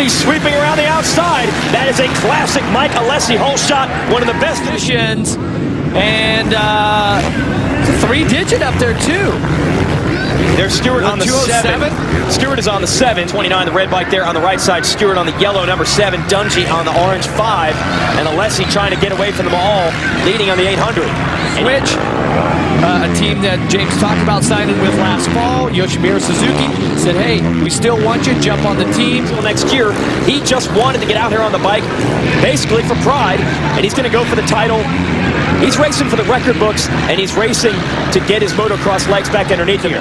Alessi sweeping around the outside. That is a classic Mike Alessi hole shot, one of the best editions. And three-digit up there, too. There's Stewart on the 7. Stewart is on the 7. 29, the red bike there on the right side. Stewart on the yellow, number 7. Dungey on the orange, 5. And Alessi trying to get away from them all, leading on the 800. Switch. A team that James talked about signing with last fall, Yoshimura Suzuki, said, hey, we still want you, jump on the team. Well, next year, he just wanted to get out here on the bike, basically for pride, and he's going to go for the title. He's racing for the record books, and he's racing to get his motocross legs back underneath him.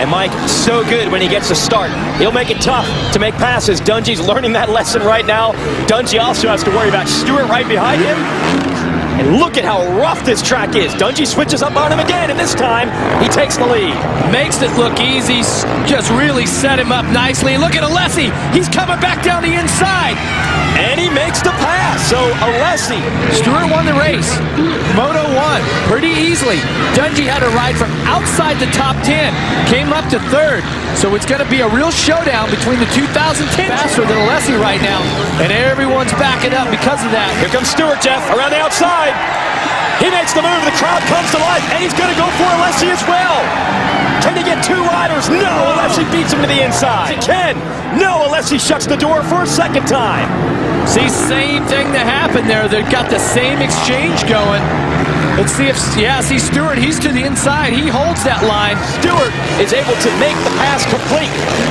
And Mike, so good when he gets a start. He'll make it tough to make passes. Dungey's learning that lesson right now. Dungey also has to worry about Stewart right behind him. And look at how rough this track is. Dungey switches up on him again, and this time he takes the lead. Makes it look easy, just really set him up nicely. Look at Alessi, he's coming back down the inside. And he makes the pass, so Alessi. Stewart won the race. Moto won pretty easily. Dungey had a ride from outside the top 10, came up to 3rd. So it's going to be a real showdown between the 2010 faster than Alessi right now. And everyone's backing up because of that. Here comes Stewart, Jeff, around the outside. He makes the move, the crowd comes to life, and he's going to go for Alessi as well. Can he get two riders? No, Alessi beats him to the inside. He can. No, Alessi shuts the door for a second time. See, same thing that happened there. They've got the same exchange going. Let's see if, yeah, see Stewart, he's to the inside. He holds that line. Stewart is able to make the pass complete.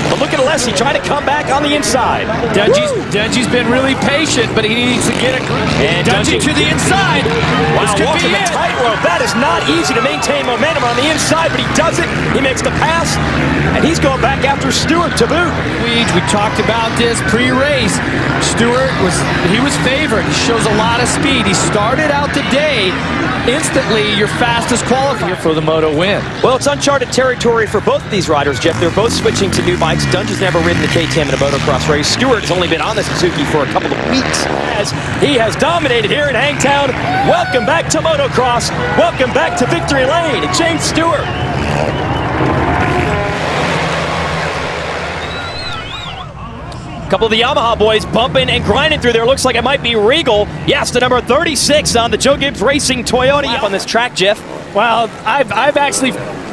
But look at Alessi trying to come back on the inside. Dungey's been really patient, but he needs to get it. And Dungey to the inside. Wow, walking the tightrope. That is not easy to maintain momentum on the inside, but he does it. He makes the pass, and he's going back after Stewart to boot. We talked about this pre-race. Stewart was favored. He shows a lot of speed. He started out the day instantly your fastest qualifier for the moto win. Well, it's uncharted territory for both of these riders, Jeff. They're both switching to new bikes. Dungey's never ridden the KTM in a motocross race. Stewart has only been on the Suzuki for a couple of weeks. As he has dominated here in Hangtown. Welcome back to motocross. Welcome back to victory lane. James Stewart. A couple of the Yamaha boys bumping and grinding through there. Looks like it might be Regal. Yes, the number 36 on the Joe Gibbs Racing Toyota. Wow. Up on this track, Jeff. Wow, I've actually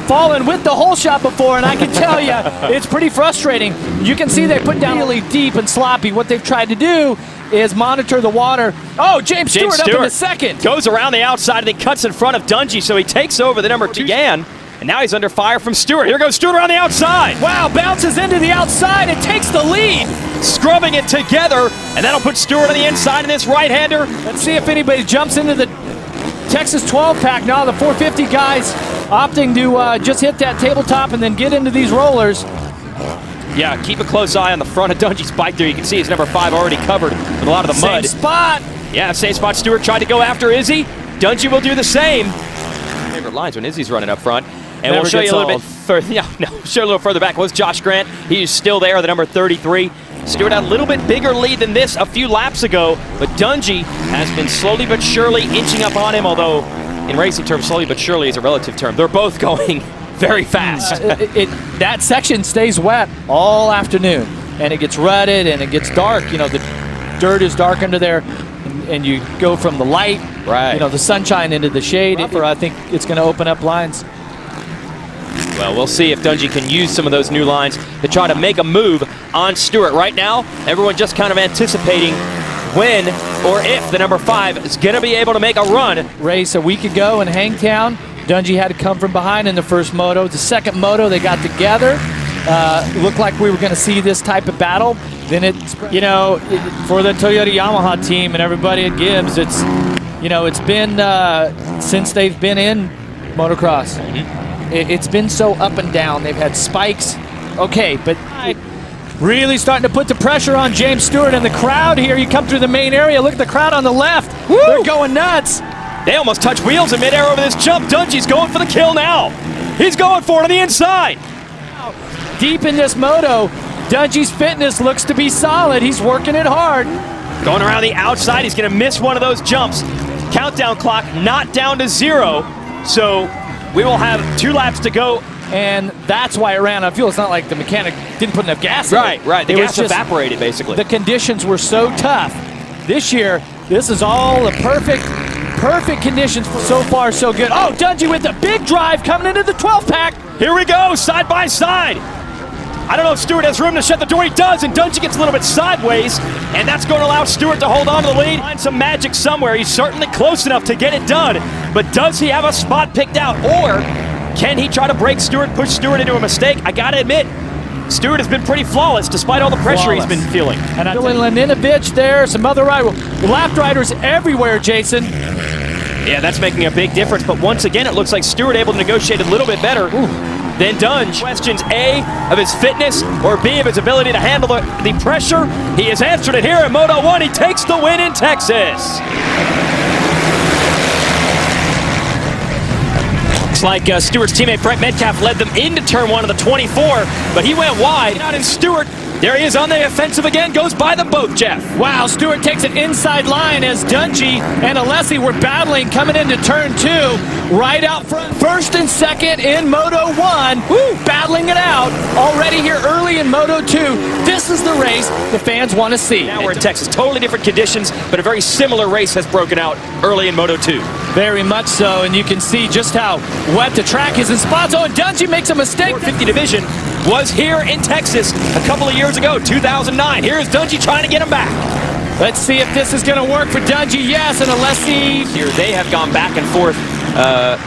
fallen with the hole shot before, and I can tell you, it's pretty frustrating. You can see they put down really deep and sloppy. What they've tried to do is monitor the water. Oh, James Stewart up in a second. Goes around the outside, and he cuts in front of Dungey, so he takes over the number 2 Gann. And now he's under fire from Stewart. Here goes Stewart around the outside. Wow, bounces into the outside and takes the lead. Scrubbing it together, and that'll put Stewart on the inside in this right-hander. Let's see if anybody jumps into the Texas 12-pack. Now the 450 guys opting to just hit that tabletop and then get into these rollers. Yeah, keep a close eye on the front of Dungey's bike there. You can see his number 5 already covered with a lot of the mud. Same spot. Yeah, same spot. Stewart tried to go after Izzy. Dungey will do the same. Favorite lines when Izzy's running up front. And we'll show you a little bit further. Yeah, no, show a little further back. Was Josh Grant? He's still there, the number 33. Stewart had a little bit bigger lead than this a few laps ago, but Dungey has been slowly but surely inching up on him. Although, in racing terms, slowly but surely is a relative term. They're both going very fast. That section stays wet all afternoon, and it gets rutted and it gets dark. You know, the dirt is dark under there. And you go from the light, right, you know, the sunshine into the shade. Rougher, I think it's going to open up lines. Well, we'll see if Dungey can use some of those new lines to try to make a move on Stewart. Right now, everyone just kind of anticipating when or if the number 5 is going to be able to make a run. Race a week ago in Hangtown, Dungey had to come from behind in the first moto. The second moto, they got together. Looked like we were going to see this type of battle. Then for the Toyota Yamaha team and everybody at Gibbs, it's, you know, it's been since they've been in motocross. It's been so up and down. They've had spikes. Okay, but really starting to put the pressure on James Stewart and the crowd here. You come through the main area. Look at the crowd on the left. Woo! They're going nuts. They almost touch wheels in midair over this jump. Dungey's going for the kill now. He's going for it on the inside. Deep in this moto, Dungey's fitness looks to be solid. He's working it hard. Going around the outside, he's going to miss one of those jumps. Countdown clock not down to 0, so we will have 2 laps to go and that's why it ran out of fuel. It's not like the mechanic didn't put enough gas in it. Right. The gas just evaporated, basically. The conditions were so tough. This year, this is all the perfect conditions. So far, so good. Oh, Dungey with the big drive coming into the 12-pack. Here we go, side by side. I don't know if Stewart has room to shut the door. He does, and Dungey gets a little bit sideways, and that's going to allow Stewart to hold on to the lead. Find some magic somewhere. He's certainly close enough to get it done, but does he have a spot picked out, or can he try to break Stewart, push Stewart into a mistake? I got to admit, Stewart has been pretty flawless despite all the pressure he's been feeling. And Leninovich there, some other lap riders everywhere, Jason. Yeah, that's making a big difference, but once again, it looks like Stewart able to negotiate a little bit better. Then Dungey questions A, of his fitness, or B, of his ability to handle the pressure. He has answered it here at Moto1. He takes the win in Texas. Looks like Stewart's teammate Brent Metcalf led them into turn one of the 24, but he went wide. Out in Stewart. There he is on the offensive again, goes by them both, Jeff. Wow, Stewart takes an inside line as Dungey and Alessi were battling coming into turn two, right out front. First and second in Moto 1, battling it out already here early in Moto 2. This is the race the fans want to see. Now we're in Texas, totally different conditions, but a very similar race has broken out early in Moto 2. Very much so, and you can see just how wet the track is in spots. Oh, and Dungey makes a mistake. 50 division was here in Texas a couple of years ago, 2009. Here's Dungey trying to get him back. Let's see if this is going to work for Dungey. Yes, and Alessi. Here they have gone back and forth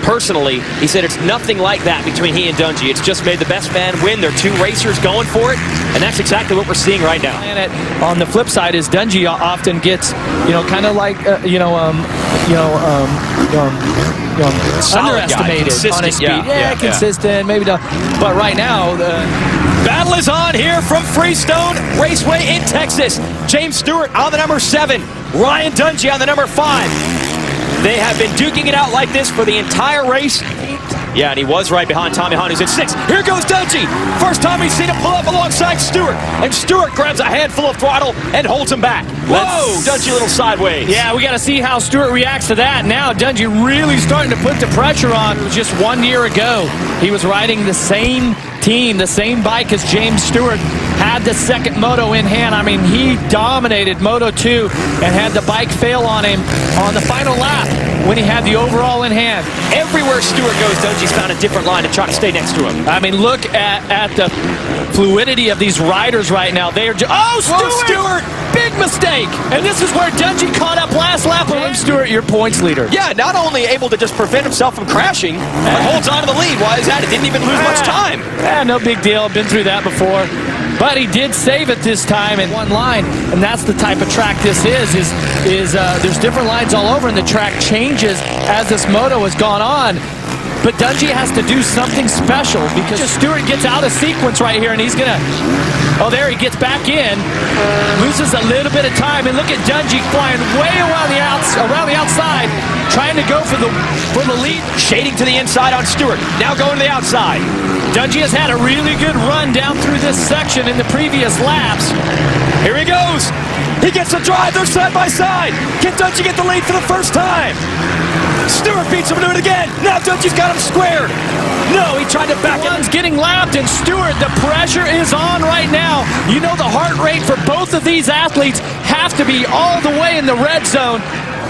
personally. He said it's nothing like that between he and Dungey. It's just made the best man win. They're two racers going for it, and that's exactly what we're seeing right now. And on the flip side is Dungey often gets, you know, kind of like, underestimated on his speed. Yeah, consistent. Maybe not. But right now, the battle is on here from Freestone Raceway in Texas. James Stewart on the number 7. Ryan Dungey on the number 5. They have been duking it out like this for the entire race. Yeah, and he was right behind Tommy Hahn, who's at 6. Here goes Dungey. First time he's seen him pull up alongside Stewart. And Stewart grabs a handful of throttle and holds him back. Whoa, Dungey a little sideways. Yeah, we got to see how Stewart reacts to that. Now Dungey really starting to put the pressure on. It was just 1 year ago. He was riding the same team, the same bike as James Stewart. Had the second moto in hand. I mean, he dominated Moto 2 and had the bike fail on him on the final lap when he had the overall in hand. Everywhere Stewart goes, Dungey's found a different line to try to stay next to him. I mean, look at the fluidity of these riders right now. They are just, Stewart! Big mistake! And this is where Dungey caught up last lap. William Stewart, your points leader. Yeah, not only able to just prevent himself from crashing, but holds on to the lead. Why is that? It didn't even lose much time. Yeah, no big deal. I've been through that before. But he did save it this time in one line, and that's the type of track this is there's different lines all over, and the track changes as this moto has gone on. But Dungey has to do something special because Stewart gets out of sequence right here, and he's going to... Oh, there he gets back in, loses a little bit of time, and look at Dungey flying way around the outside, trying to go for the lead. Shading to the inside on Stewart, now going to the outside. Dungey has had a really good run down through this section in the previous laps. Here he goes. He gets the drive. They're side by side. Can Dungey get the lead for the first time? Stewart beats him to it again. Now Dungey's got him squared. No, he tried to back him. One's getting lapped, and Stewart, the pressure is on right now. You know the heart rate for both of these athletes have to be all the way in the red zone.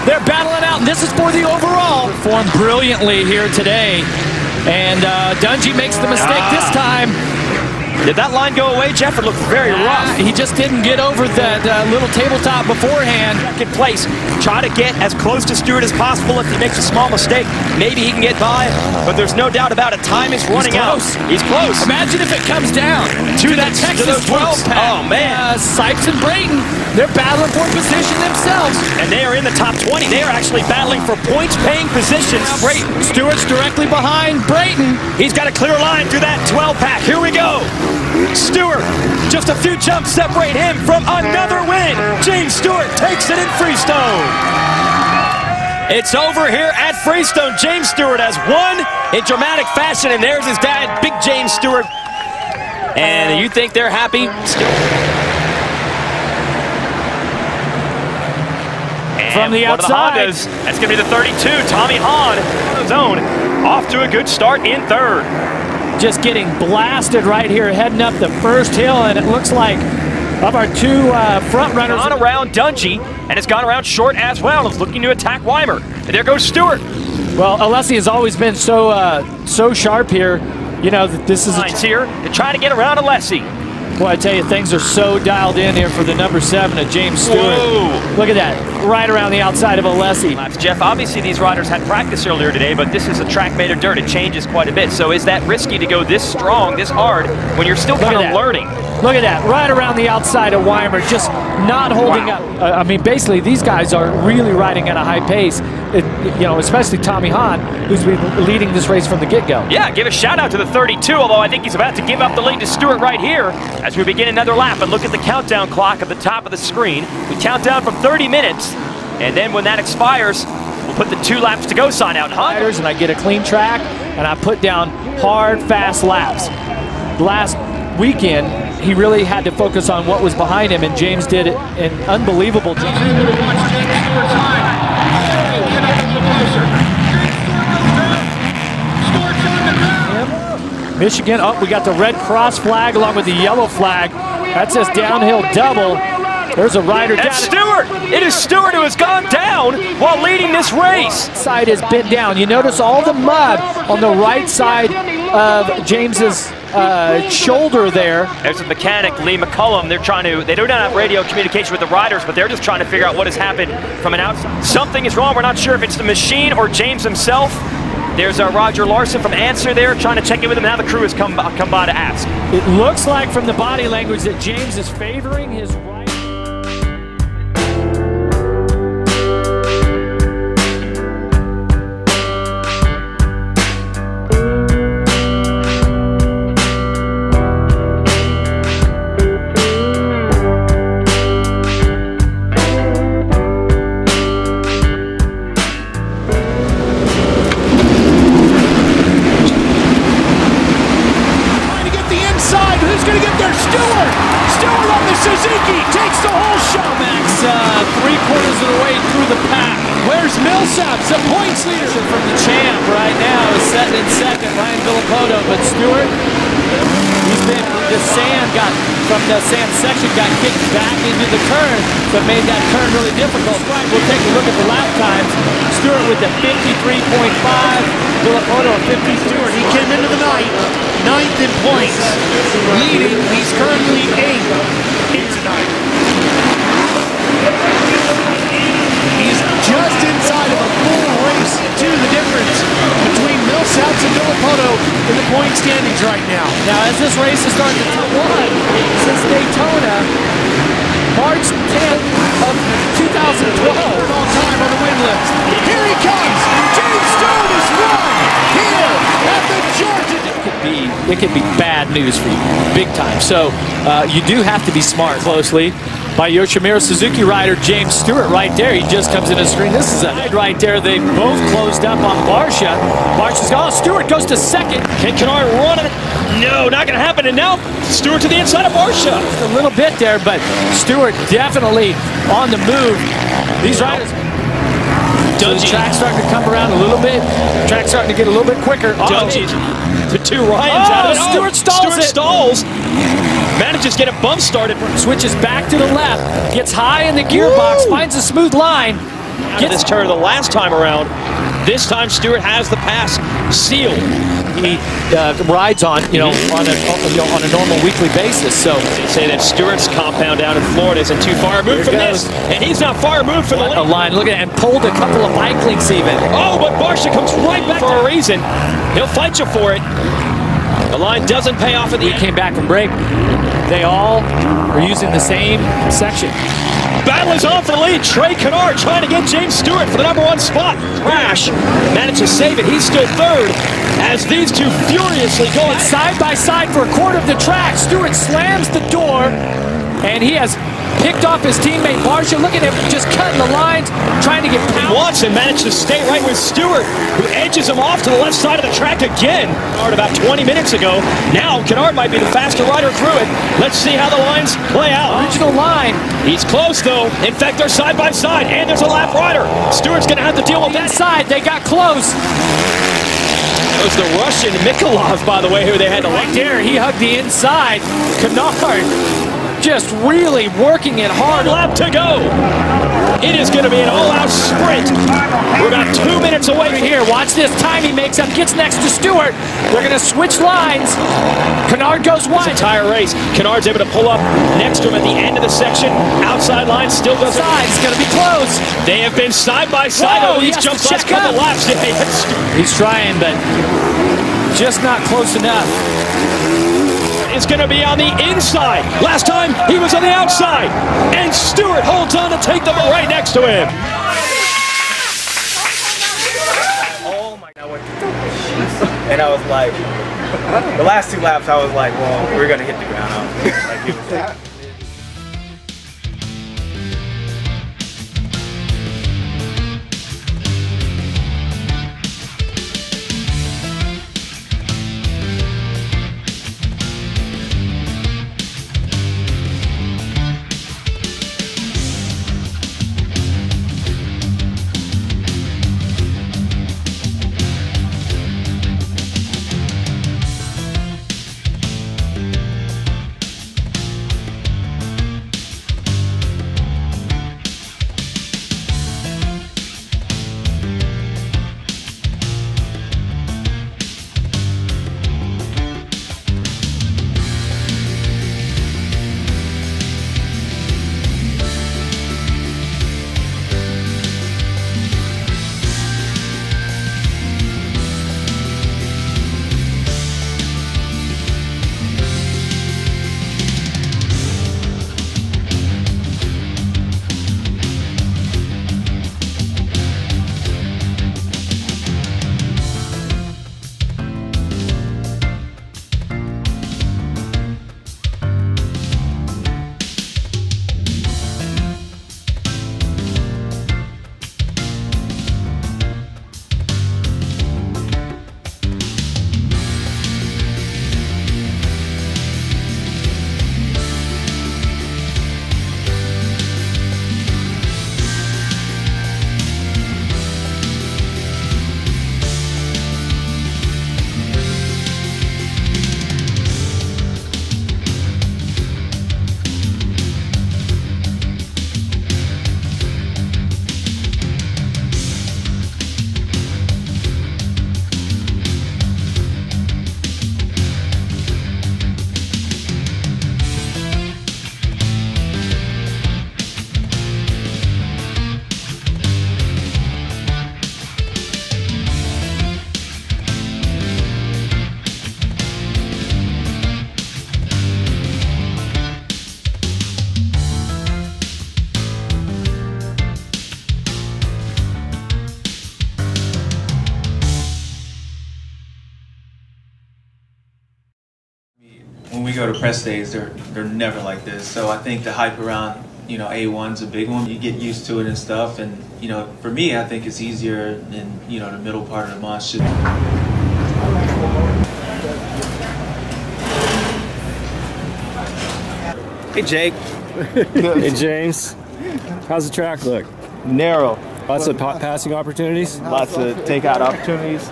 They're battling out, and this is for the overall. Performed brilliantly here today. And Dungey makes the mistake this time. Did that line go away, Jeff? It looked very rough. He just didn't get over that little tabletop beforehand. Second place, try to get as close to Stewart as possible. If he makes a small mistake, maybe he can get by. But there's no doubt about it. Time is running out. He's close. Imagine if it comes down to that Texas 12-pack. Oh, man. Sipes and Brayton, they're battling for position themselves. And they are in the top 20. They are actually battling for points-paying positions. Brayton. Stewart's directly behind Brayton. He's got a clear line through that 12-pack. Here we go. Stewart, just a few jumps separate him from another win. James Stewart takes it in Freestone. It's over here at Freestone. James Stewart has won in dramatic fashion, and there's his dad, Big James Stewart. And you think they're happy? And from the outside. The Hondas, that's going to be the 32, Tommy Hahn. Zone off to a good start in third. just getting blasted right here, heading up the first hill, and it looks like of our two front runners. It's gone around Dungey, and it's gone around Short as well. It's looking to attack Weimer, and there goes Stewart. Well, Alessi has always been so sharp here. You know, this is here to try to get around Alessi. Boy, I tell you, things are so dialed in here for the #7 of James Stewart. Whoa. Look at that, right around the outside of Alessi. Jeff, obviously these riders had practice earlier today, but this is a track made of dirt. It changes quite a bit. So is that risky to go this strong, this hard, when you're still kind of learning? Look at that, right around the outside of Weimer, just not holding up. I mean, basically, these guys are really riding at a high pace. You know, especially Tommy Hahn, who's been leading this race from the get-go. Yeah, give a shout-out to the 32, although I think he's about to give up the lead to Stewart right here as we begin another lap. And look at the countdown clock at the top of the screen. We count down from 30 minutes, and then when that expires, we'll put the 2 laps to go sign out. Hahn. And I get a clean track, and I put down hard, fast laps. Last weekend, he really had to focus on what was behind him, and James did an unbelievable job. Michigan, oh, we got the red cross flag along with the yellow flag. That says downhill double. There's a rider down. That's Stewart. It is Stewart who has gone down while leading this race. Side has been down. You notice all the mud on the right side of James's shoulder there. There's a mechanic, Lee McCullum. They're trying to, they don't have radio communication with the riders, but they're just trying to figure out what has happened from an outside. Something is wrong. We're not sure if it's the machine or James himself. There's Roger Larson from Answer there, trying to check in with him. Now the crew has come by to ask. It looks like from the body language that James is favoring his right. But made that turn really difficult. We'll take a look at the lap times. Stewart with the 53.5, Villopoto at 52. Stewart, he came into the night, 9th in points. Leading, he's currently 8th in tonight. He's just inside of a full race to the difference between Millsaps and Villopoto in the point standings right now. Now, as this race is starting to turn one, since Daytona, March 10th of 2012. All time on the win list. Here he comes. James Stewart has won here at the Georgia Dome. It could be bad news for you, big time. So you do have to be smart. Closely by Yoshimura Suzuki rider James Stewart right there. He just comes in the screen. This is a ride right there. They both closed up on Barcia. Barcia's gone. Oh, Stewart goes to second. Ken Roczen running. No, not going to happen, and now Stewart to the inside of Barcia. A little bit there, but Stewart definitely on the move. These riders... Dungey. The track's starting to come around a little bit. The track's starting to get a little bit quicker. Dungey to two Ryans out of it. Stewart stalls it. Stalls. Manages to get a bump started. Switches back to the left. Gets high in the gearbox. Woo! Finds a smooth line. Gets this turn the last time around. This time Stewart has the pass sealed. He rides on, you know, on a normal weekly basis. So they say that Stewart's compound down in Florida isn't too far removed from this, and he's not far removed from the line. Look at it, and pulled a couple of bike links even. Oh, but Barcia comes right back for a reason. He'll fight you for it. The line doesn't pay off at the end. He came back from break. They all were using the same section. Battle is on for the lead. Trey Canard trying to get James Stewart for the #1 spot. Crash managed to save it. He's still third as these two furiously going side by side for a quarter of the track. Stewart slams the door, and he has picked off his teammate Barcia. Look at him just cutting the lines, trying to get pounded. Watson managed to stay right with Stewart, who edges him off to the left side of the track again. About 20 minutes ago. Now Canard might be the faster rider through it. Let's see how the lines play out. Original line. He's close though. In fact, they're side by side, and there's a lap rider. Stewart's going to have to deal with that side. They got close. It was the Russian Mikhailov, by the way, who they had to right there. He hugged the inside. Canard just really working it hard. Lap to go. It is going to be an all-out sprint. We're about 2 minutes away from here. Watch this. Timey makes up, gets next to Stewart. They're going to switch lines. Canard goes wide. It's a tire race. Canard's able to pull up next to him at the end of the section. Outside line still goes. It's going to be close. They have been side by side. Whoa, oh, he's jumped last couple laps. He's trying, but just not close enough. Is going to be on the inside. Last time he was on the outside, and Stewart holds on to take them right next to him. Oh my God! And I was like, the last two laps, I was like, well, we're going to hit the ground out. Like, to press days, they're never like this. So I think the hype around, you know, A1's a big one. You get used to it and stuff, and you know, for me, I think it's easier in, you know, the middle part of the month. Hey Jake. Hey James. How's the track look? Narrow. Lots of passing opportunities. Lots of takeout opportunities.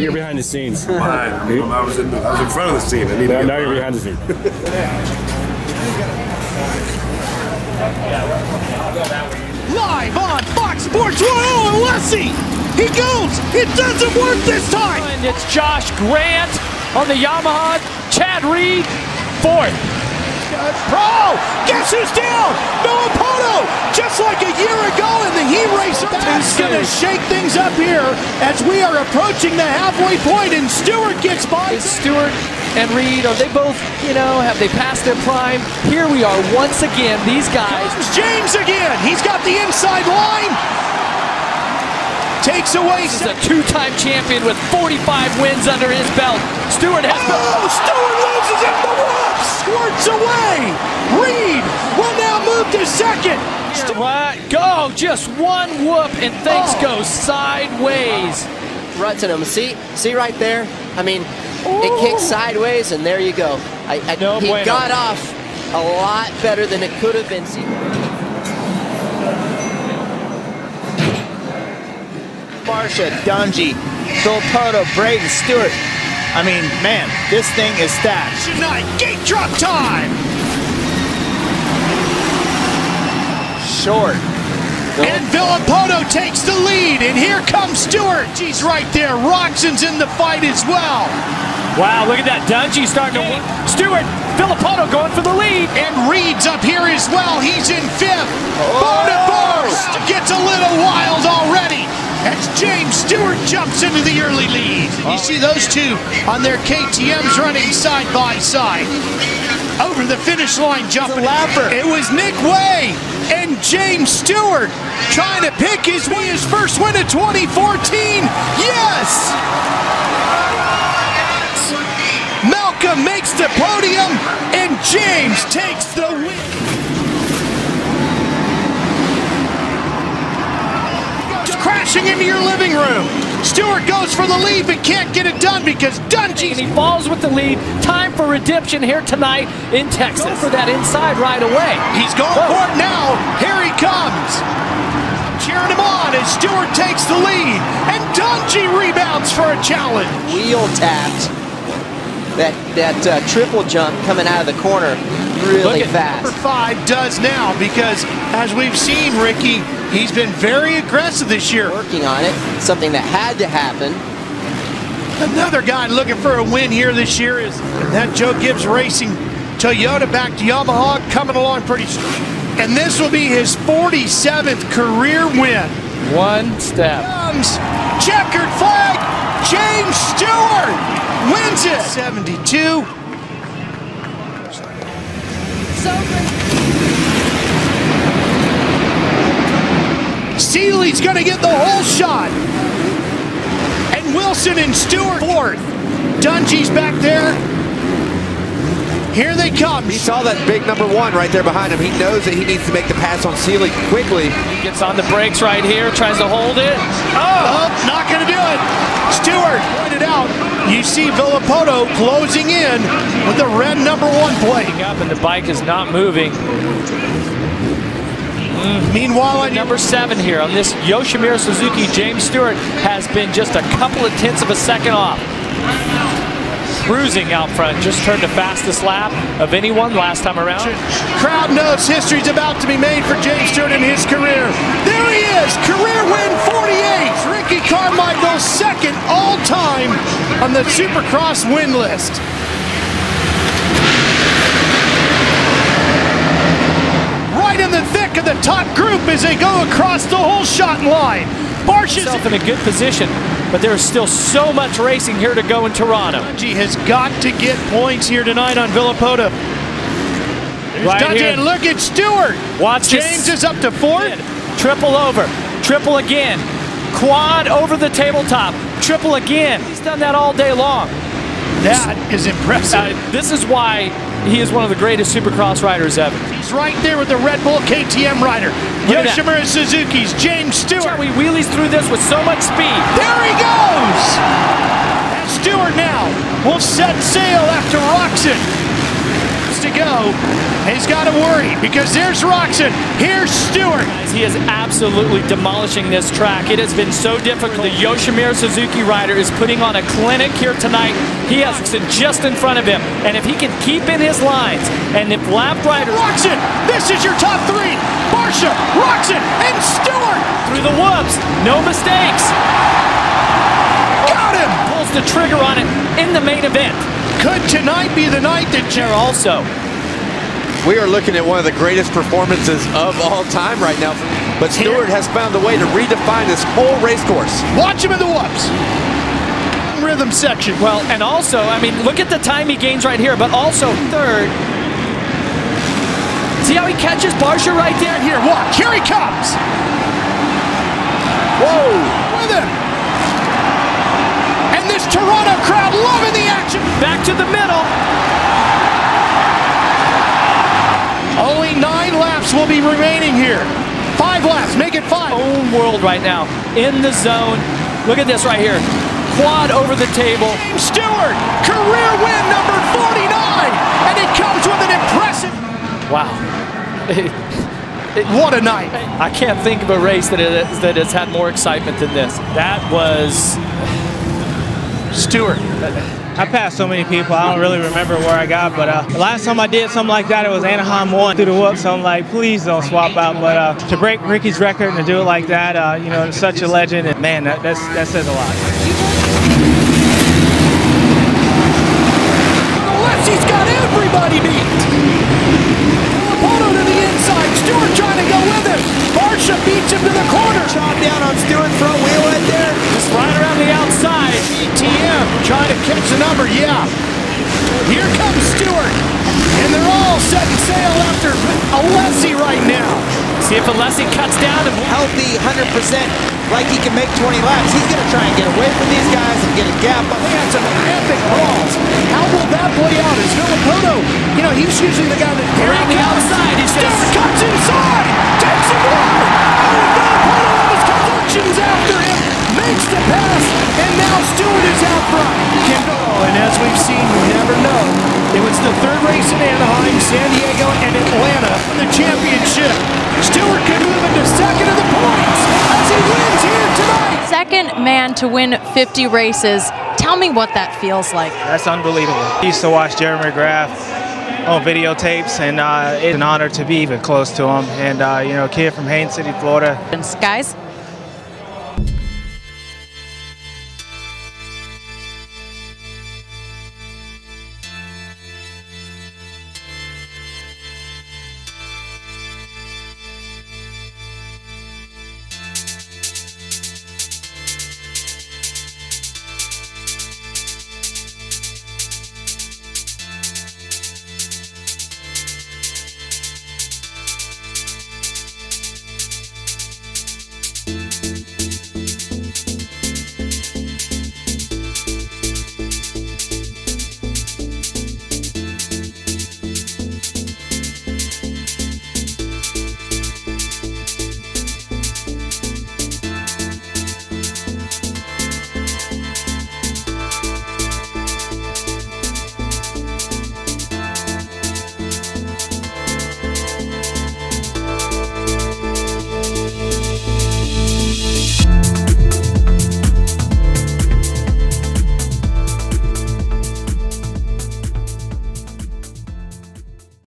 You're behind the scenes. Behind. I was in front of the scene. Now you're behind the scene. Live on Fox Sports 1, Alessi! He goes! It doesn't work this time! And it's Josh Grant on the Yamaha. Chad Reed, fourth. Pro! Guess who's down? Villopoto! Just like a year ago in the heat race. That's going to shake things up here as we are approaching the halfway point, and Stewart gets by. Stewart and Reed, are they both, you know, have they passed their prime? Here we are once again, these guys. James again! He's got the inside line. Takes away. This is a two-time champion with 45 wins under his belt. Stewart has. Oh, Stewart loses it. The wall squirts away. Reed will now move to second. Right, go. Just one whoop and things go sideways. Ruts in him. See right there. I mean, it kicks sideways, and there you go. He got off a lot better than it could have been. Barcia, Dungey, Villopoto, Braden, Stewart. I mean, man, this thing is stacked. Tonight, gate drop time! Short. And Villopoto takes the lead, and here comes Stewart. He's right there. Roczen's in the fight as well. Wow, look at that. Dungey starting to work. Stewart, Villopoto going for the lead. And Reed's up here as well. He's in fifth. Bonaforce gets a little wild already as James Stewart jumps into the early lead. You see those two on their KTMs running side by side. Over the finish line jumping. It was Nick Way and James Stewart trying to pick his way, his first win of 2014. Yes! Malcolm makes the podium and James takes the win. Goes crashing into your living room. Stewart goes for the lead but can't get it done because Dungey. And he falls with the lead. Time for redemption here tonight in Texas. Go for that inside right away. He's going for it now. Here he comes. Cheering him on as Stewart takes the lead. And Dungey rebounds for a challenge. Wheel tapped. That triple jump coming out of the corner really fast. Number five does now because, as we've seen, Ricky, he's been very aggressive this year. Working on it, something that had to happen. Another guy looking for a win here this year is that Joe Gibbs Racing Toyota back to Yamaha, coming along pretty strong. And this will be his 47th career win. One step. Comes checkered flag. James Stewart wins it. 72. Seeley's going to get the whole shot. And Wilson and Stewart fourth. Dungey's back there. Here they come. He saw that big number one right there behind him. He knows that he needs to make the pass on Seeley quickly. He gets on the brakes right here, tries to hold it. Oh, not going to do it. Stewart pointed out. You see Villopoto closing in with the red number one plate. And the bike is not moving. Meanwhile, at number 7 here on this Yoshimura Suzuki, James Stewart has been just a couple of tenths of a second off. Cruising out front, just turned the fastest lap of anyone last time around. Crowd knows history's about to be made for James Stewart in his career. There he is, career win 48. Ricky Carmichael, second all-time on the Supercross win list. In the thick of the top group as they go across the whole shot line. Barcia's in a good position, but there's still so much racing here to go in Toronto. Dungey has got to get points here tonight on Villopoto. Right Dungey, and look at Stewart. Watch James is up to 4th. Triple over, triple again, quad over the tabletop, triple again. He's done that all day long. That is impressive. This is why he is one of the greatest Supercross riders ever. He's right there with the Red Bull KTM rider. Yoshimura Suzuki's James Stewart. He wheelies through this with so much speed. There he goes! And Stewart now will set sail after Roczen. To go, he's got to worry because there's Roczen. Here's Stewart. He is absolutely demolishing this track. It has been so difficult. The Yoshimura Suzuki rider is putting on a clinic here tonight. He has Roczen just in front of him, and if he can keep in his lines, and if lap rider Roczen, this is your top 3. Barcia, Roczen, and Stewart through the whoops. No mistakes. Got him. Pulls the trigger on it in the main event. Could tonight be the night that you're also? We are looking at one of the greatest performances of all time right now. But Stewart has found a way to redefine this whole race course. Watch him in the whoops. Rhythm section. Well, and also, I mean, look at the time he gains right here, but also third. See how he catches Barcia right down here. Watch. Here he comes. Whoa. With him. And this Toronto crowd loving the action. Back to the middle. Only 9 laps will be remaining here. 5 laps, make it 5. Own world right now, in the zone. Look at this right here. Quad over the table. James Stewart, career win number 49. And it comes with an impressive... Wow. What a night. I can't think of a race that has had more excitement than this. That was Stewart. I passed so many people, I don't really remember where I got, but the last time I did something like that, it was Anaheim 1 through the whoop, so I'm like, please don't swap out, but to break Ricky's record and to do it like that, you know, it's such a legend, and man, that says a lot. Alessi's got everybody beat! Villopoto to the inside, Stewart trying to go with him, Barcia beats him to the corner! Chop down on Stewart, throw a wheel in there, just right around the outside. KTM trying to catch the number, yeah. Here comes Stewart, and they're all setting sail after Alessi right now. See if Alessi cuts down and healthy 100%, like he can make 20 laps. He's going to try and get away from these guys and get a gap. But they had some epic balls. How will that play out? Is Villopoto, you know, he's usually the guy that around the outside. He says, Stewart comes inside, takes him wide. Villopoto with his collections after him. Makes the pass, and now Stewart is out front. And as we've seen, you never know. It was the third race in Anaheim, San Diego, and Atlanta for the championship. Stewart can move into second of the points as he wins here tonight. Second man to win 50 races. Tell me what that feels like. That's unbelievable. I used to watch Jeremy McGrath on videotapes, and it's an honor to be even close to him. And, you know, a kid from Haynes City, Florida. And guys.